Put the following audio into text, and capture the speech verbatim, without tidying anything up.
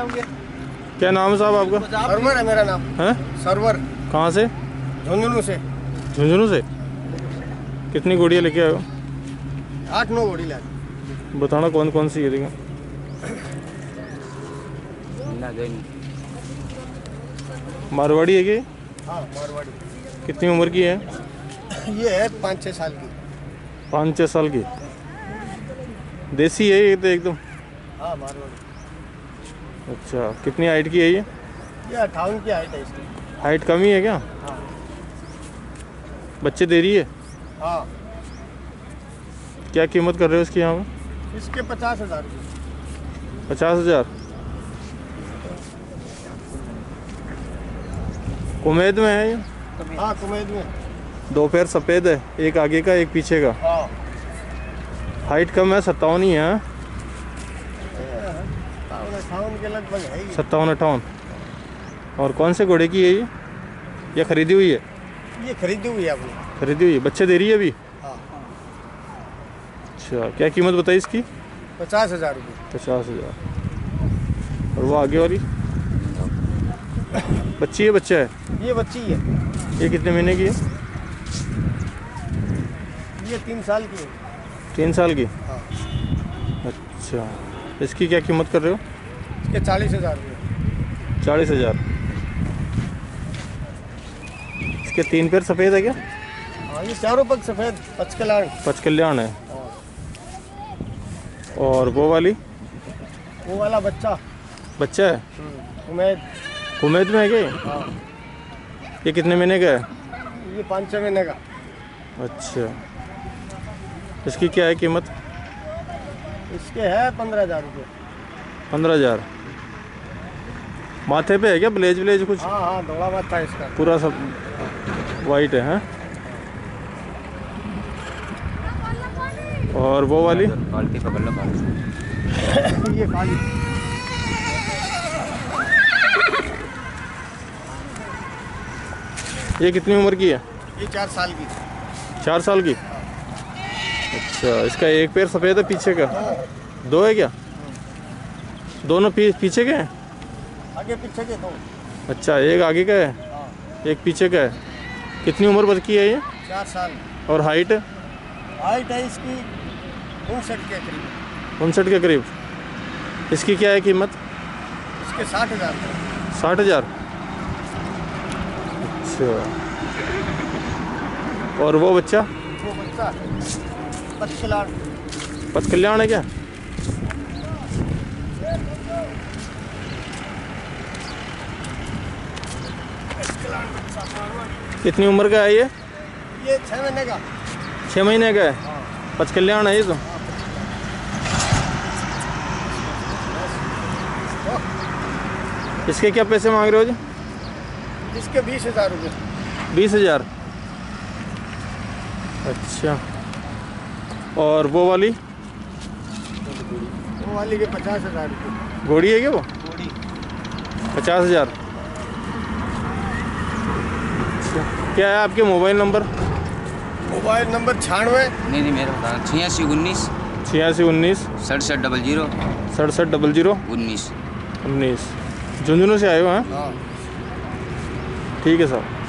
होंगे। क्या नाम है साहब आपका? सर्वर है मेरा नाम। है सर्वर। कहाँ से? झुंझुनू से। झुंझुनू से? कितनी गोड़ियाँ लेके आए हो? आठ नौ गोड़ी लाए। बताना कौन कौन सी है? देखा मारवाड़ी है कि? हाँ मारवाड़ी। कितनी उम्र की है ये? है पाँच छः साल की। पाँच छः साल की देसी है ये तो एकदम? हाँ मारवाड़ी। अच्छा कितनी हाइट की है ये? ये अट्ठावन की हाइट है इसकी। हाइट कम ही है क्या? हाँ। बच्चे दे रही है? हाँ। क्या कीमत कर रहे हो इसकी यहाँ पे? इसके पचास हज़ार की। पचास हज़ार कुमेद में है ये? हाँ कुमेद में। दो पैर सफ़ेद है, एक आगे का एक पीछे का। हाँ। हाइट कम है, सत्तावन ही है। सत्तावन अट्ठावन। और कौन से घोड़े की है ये? ये खरीदी हुई है? ये खरीदी हुई है आपने? खरीदी हुई। बच्चे दे रही है अभी? हाँ। अच्छा क्या कीमत बताई इसकी? पचास हज़ार रुपये। पचास हज़ार। और वो आगे वाली बच्ची है? बच्चा है ये? बच्ची है। ये कितने महीने की है? ये तीन साल की। तीन साल की? हाँ। अच्छा इसकी क्या कीमत कर रहे हो? इसके चालीस हज़ार रुपये। चालीस हज़ार। इसके तीन पैर सफ़ेद है क्या? हाँ ये चारों पग सफ़ेद पचकल्याण। पचकल्याण है। हाँ। और वो वाली? वो वाला बच्चा। बच्चा है? कुमेद। कुमेद में है क्या? हाँ। ये कितने महीने का है? ये पाँच छः महीने का। अच्छा इसकी क्या है कीमत? इसके है पंद्रह हज़ार रुपये। पंद्रह हज़ार। माथे पे है क्या ब्लेज ब्लेज कुछ? हाँ हाँ धोला माथा है इसका पूरा, सब वाइट है। हैं और वो वाली? ये काली। ये कितनी उम्र की है? ये चार साल की। चार साल की? अच्छा इसका एक पैर सफ़ेद है, पीछे का दो है क्या? दोनों पी, पीछे के हैं? आगे पीछे के दो। अच्छा एक आगे का है एक पीछे का है। कितनी उम्र बच की है ये? चार साल। और हाइट? हाइट है इसकी उनसठ के करीब। उनसठ के करीब। इसकी क्या है कीमत? इसके साठ हज़ार। साठ हज़ार। अच्छा और वो बच्चा? वो बच्चा पतकलाड़। पतकल्याण है क्या? कितनी उम्र का है ये? ये छः महीने का। छः महीने का है। पचकल्याण है ये तो। इसके क्या पैसे मांग रहे हो जी? इसके बीस हज़ार रुपये। बीस हज़ार। अच्छा और वो वाली? वो वाली के पचास हज़ार रुपये। घोड़ी है क्या वो? घोड़ी। पचास हज़ार। क्या है आपके मोबाइल नंबर? मोबाइल नंबर छियानवे नहीं नहीं मेरा बता छियासी उन्नीस छियासी उन्नीस सड़सठ डबल जीरो सड़सठ डबल जीरो उन्नीस उन्नीस। झुंझुनू से आए हो? हैं। ठीक है साहब।